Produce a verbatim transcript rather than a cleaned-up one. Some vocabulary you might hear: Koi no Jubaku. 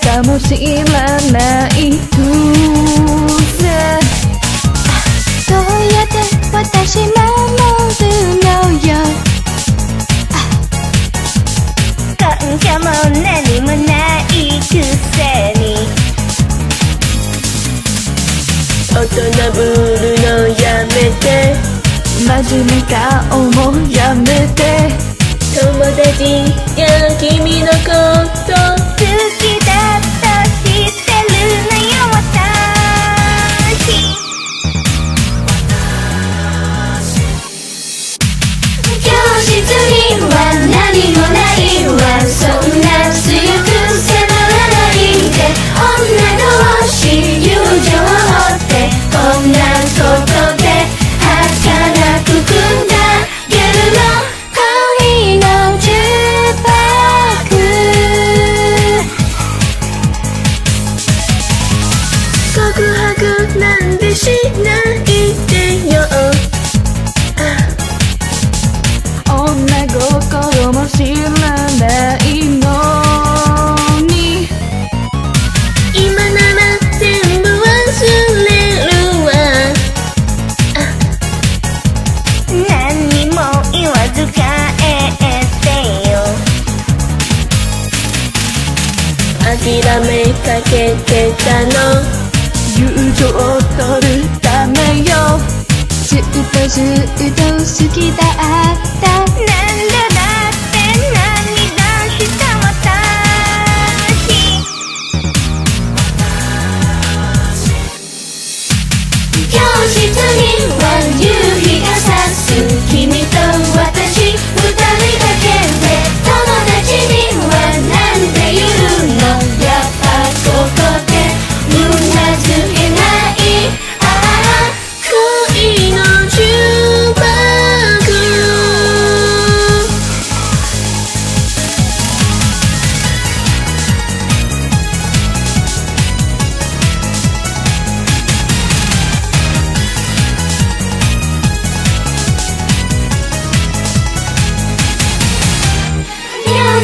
かもしれないとさ、どうやって私守るのよ。感謝も何もないくせに大人ぶるのやめて、真面目顔もやめて、友達が君のこと好きだと知ってるのよ私。教室には何もないわ、そんな強く迫らないで、女同士友情ってこんなことで儚く組んだ夜のなんでしないでよ、女心も知らないのに、今なら全部忘れるわ。何にも言わず帰ってよ、諦めかけてたの友情を取るためよ。ずっとずっと好きだった。なんだだって何がした私。教室には夕日が差す、君と私二人だけで、友達にはなんて言うの、やっぱここで「ああ恋の呪縛」「教